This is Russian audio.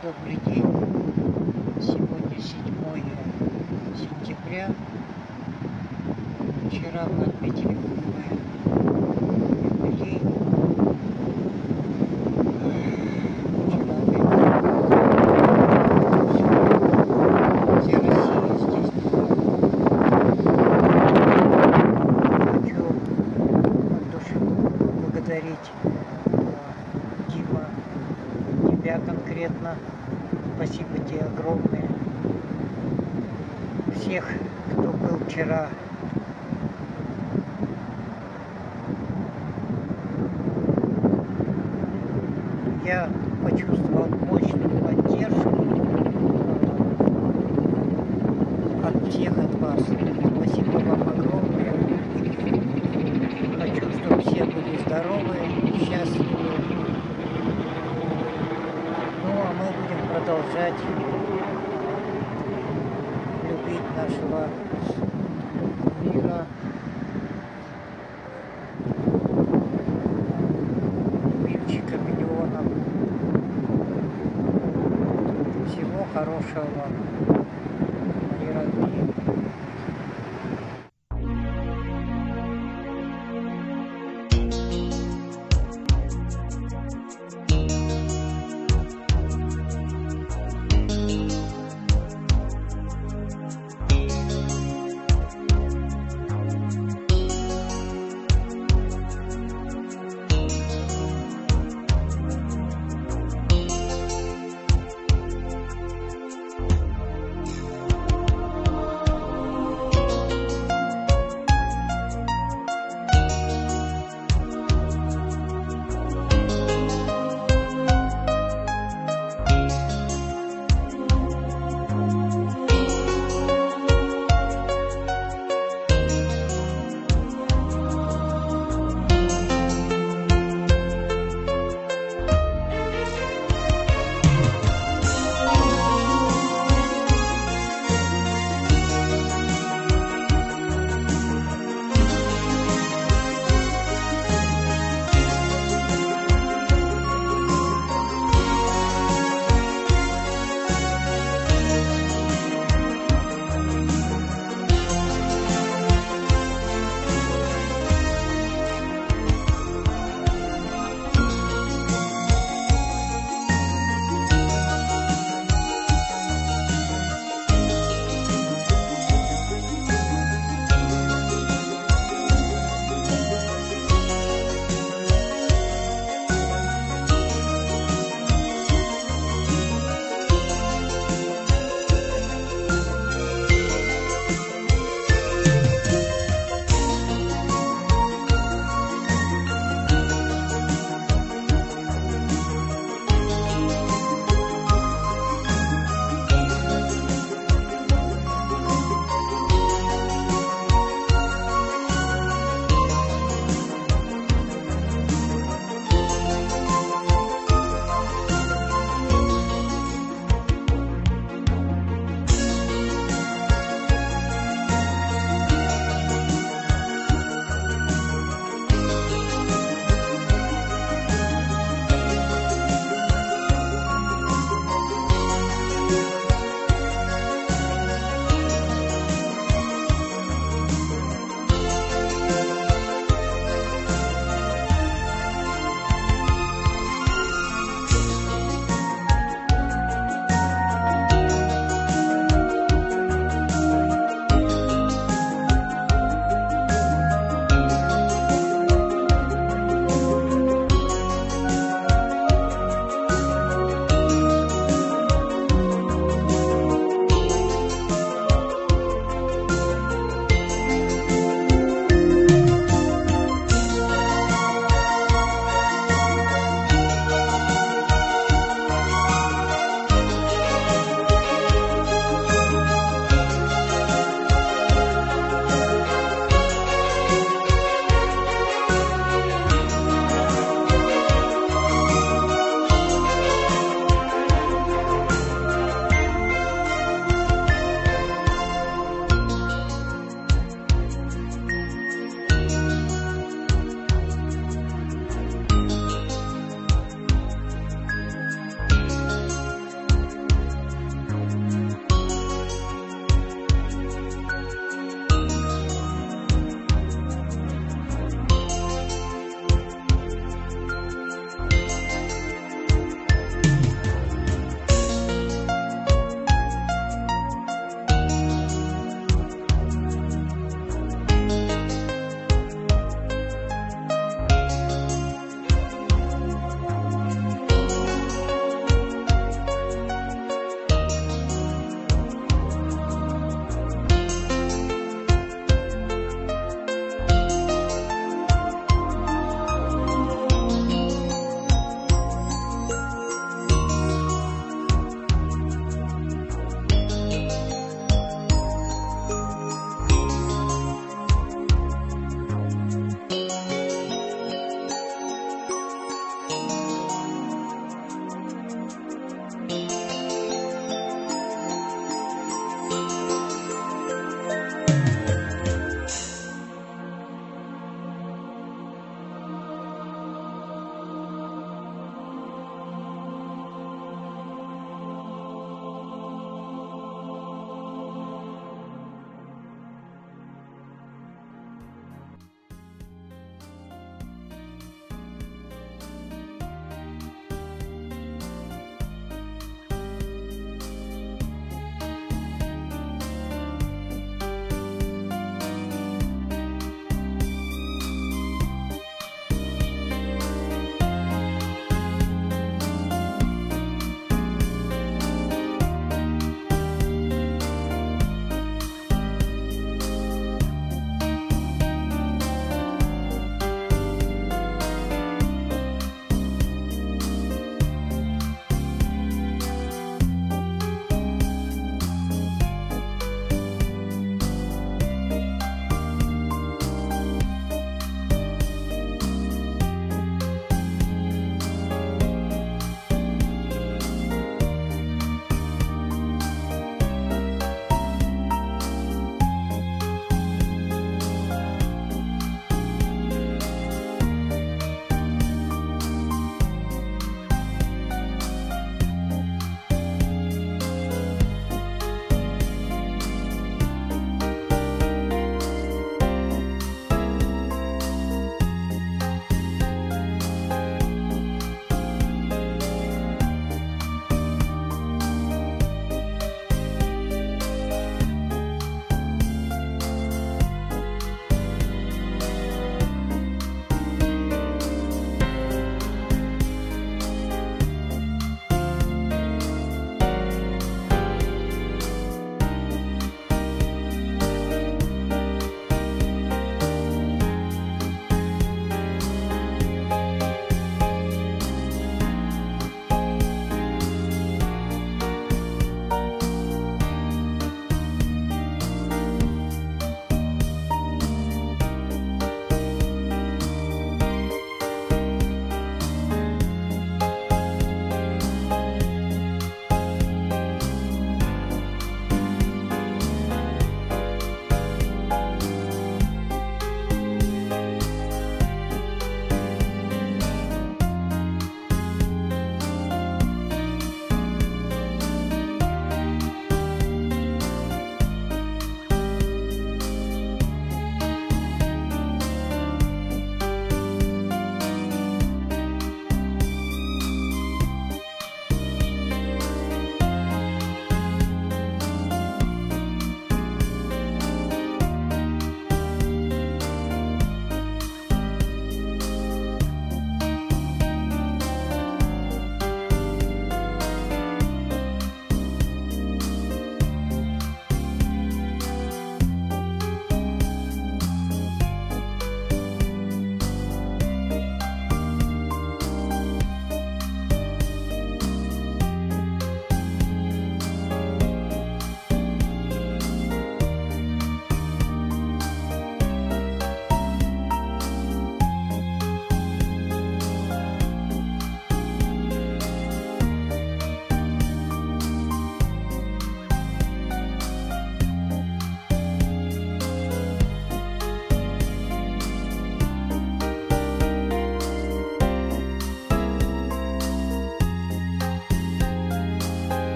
Добрый день. Сегодня 7 сентября. Вчера мы отметили юбилей. Конкретно спасибо тебе огромное, всех, кто был вчера . Я почувствовал мощную поддержку от всех вас. Спасибо вам огромное. Хочу, чтобы все были здоровы, счастливы. Продолжать любить нашего мира, любимчика миллионов. Всего хорошего вам.